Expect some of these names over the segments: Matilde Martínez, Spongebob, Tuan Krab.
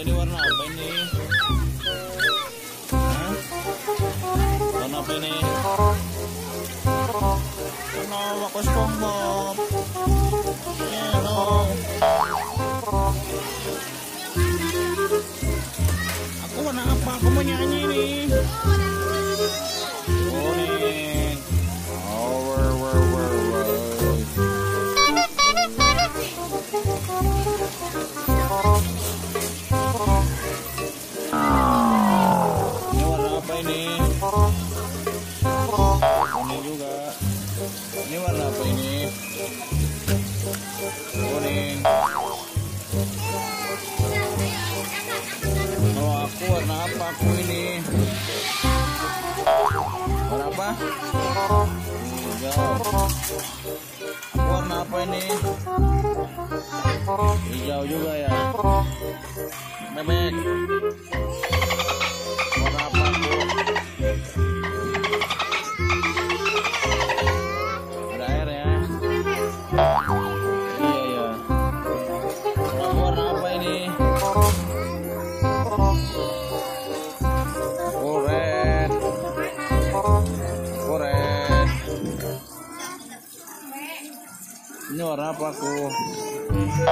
Ini warna apa ini? Hah? Warna apa ini? Hello, aku Spongebob. Hello. Aku warna apa? Aku mau nyanyi ini. Ini warna apa ini? Kuning. Oh, aku warna apa aku ini? Warna apa? Hijau. Aku warna apa ini? Hijau juga ya. Bebek. Warna apa aku? Ini warna apa aku?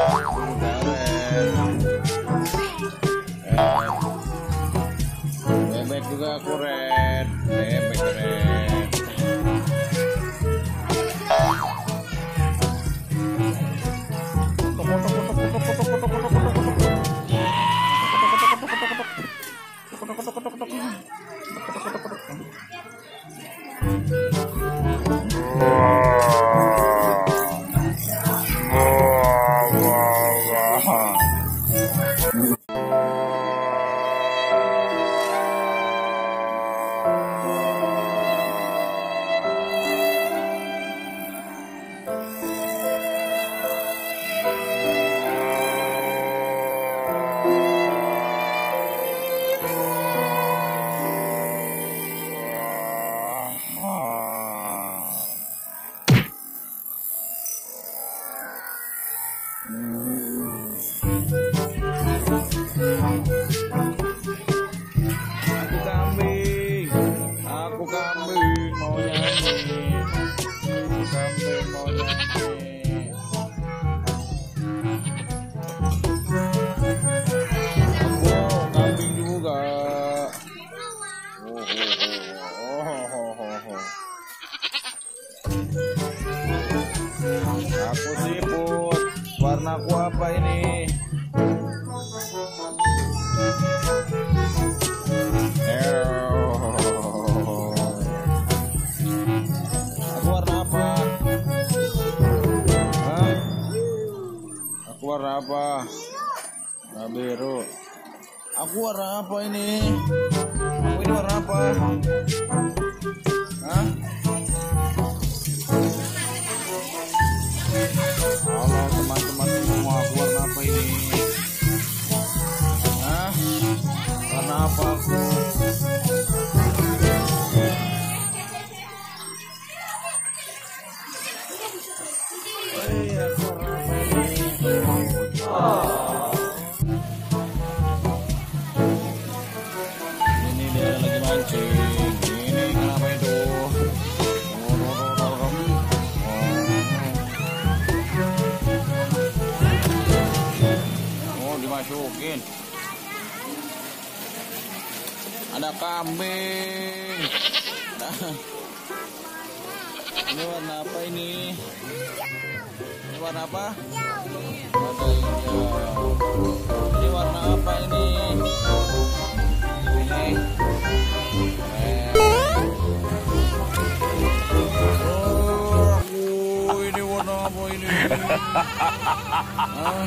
Bebek juga aku red. Bebek red. Aku siput, warnaku apa ini? Aku warna apa? Hah? Aku warna apa? Nah, biru. Aku warna apa ini? Aku ini warna apa? Hah? Halo teman-teman semua, aku warna apa ini? Hah? Warna apa aku? Ini dia lagi mancing. Ini kenapa itu? Dimasukin. Ada kambing. Ini warna apa ini? Ini warna apa? Ini warna apa ini? Oh, ini warna apa ini? Ini warna apa ini? Ini warna apa?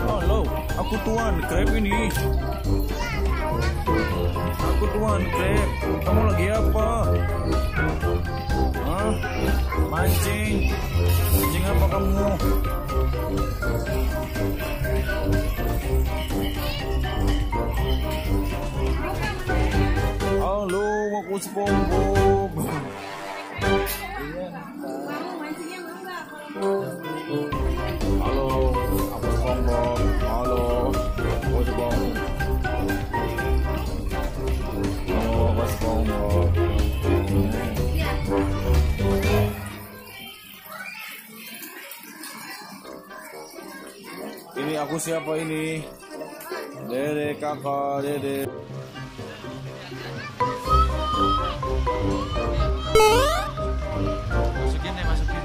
Halo, aku Tuan Krab ini. Aku Tuan Krab. Kamu lagi apa? Hah? Mancing. Mancing apa kamu? Halo, aku Spongebob. Halo, aku Spongebob. Halo, aku Spongebob. Halo, aku Spongebob. Ini aku siapa ini? Dede kakak, dede. Masukin deh, masukin.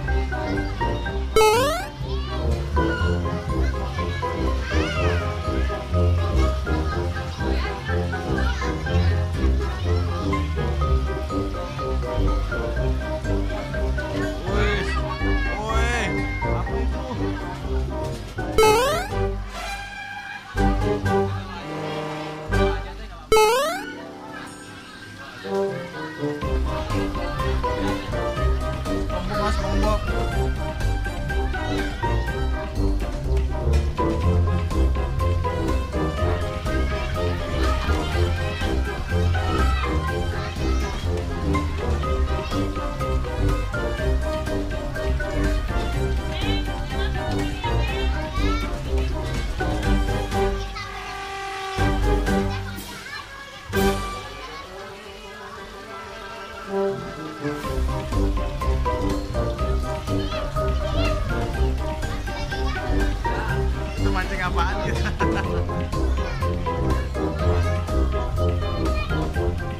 Apa ini?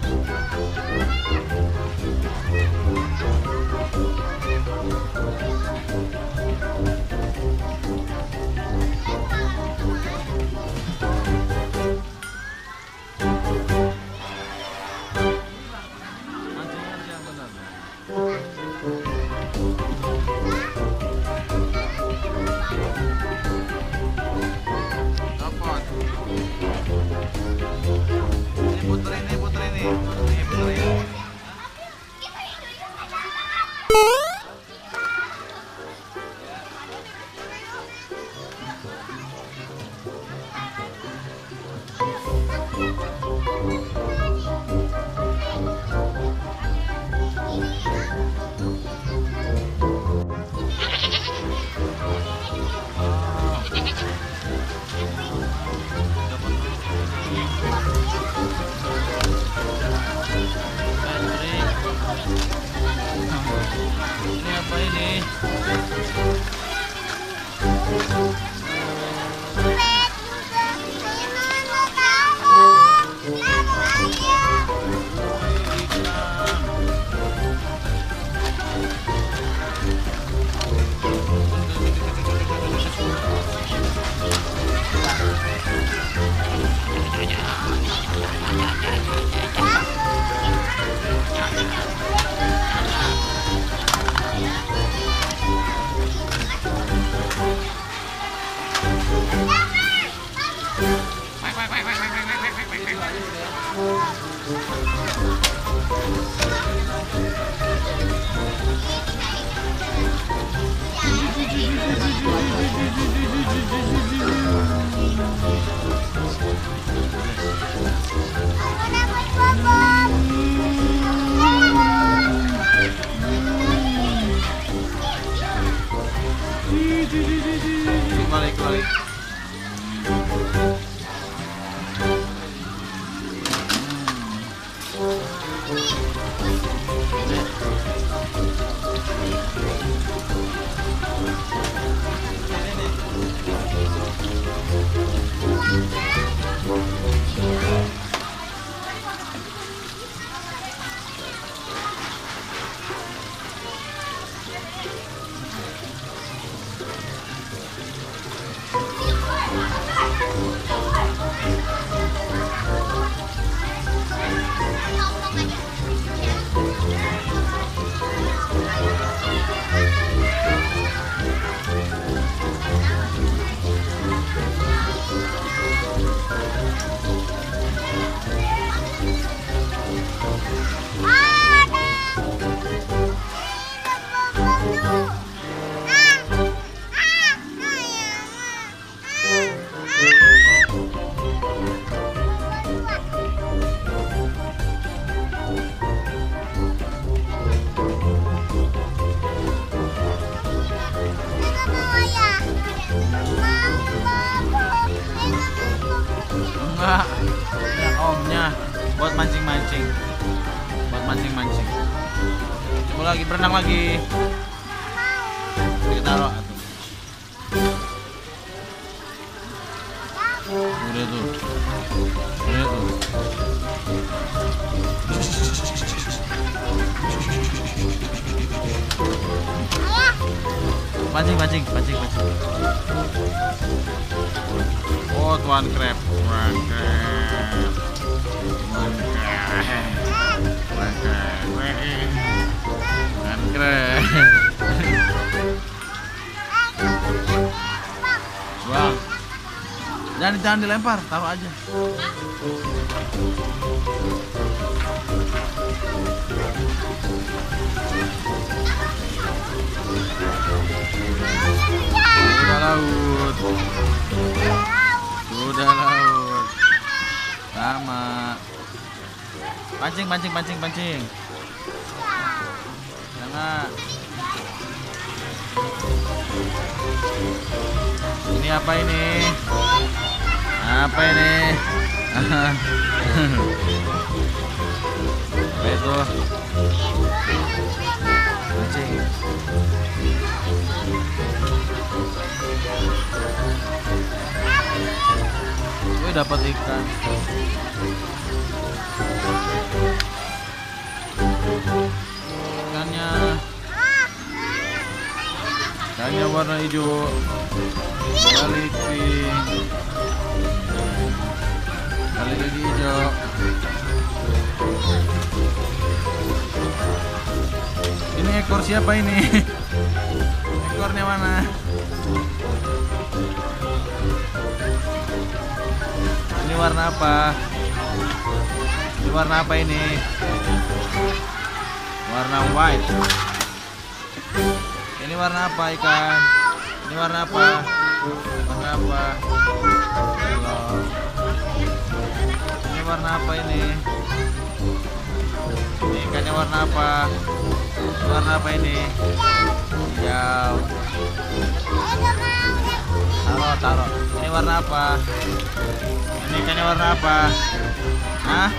Omnya buat mancing-mancing, coba lagi berenang lagi, kita taruh udah tuh, mancing. Oh, Tuan Krab, Bang, jangan dilempar, taruh aja. Sudah laut. Sama. Pancing. Jangan. Ini apa ini? Betul. Pancing. Dapat ikan. Ikannya warna hijau. Balik lagi hijau. Ini ekor siapa ini? Ekornya mana? Warna apa ini? Warna white. Ini warna apa ikan? Ini warna apa? Ini warna apa ini? Ini ikannya warna apa? Warna apa ini? Hijau. Taruh. Ini warna apa? Ini ikannya warna apa? Hah?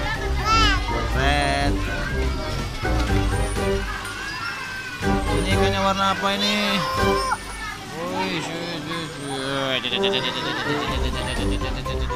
Red. Ini ikannya warna apa ini? Wih,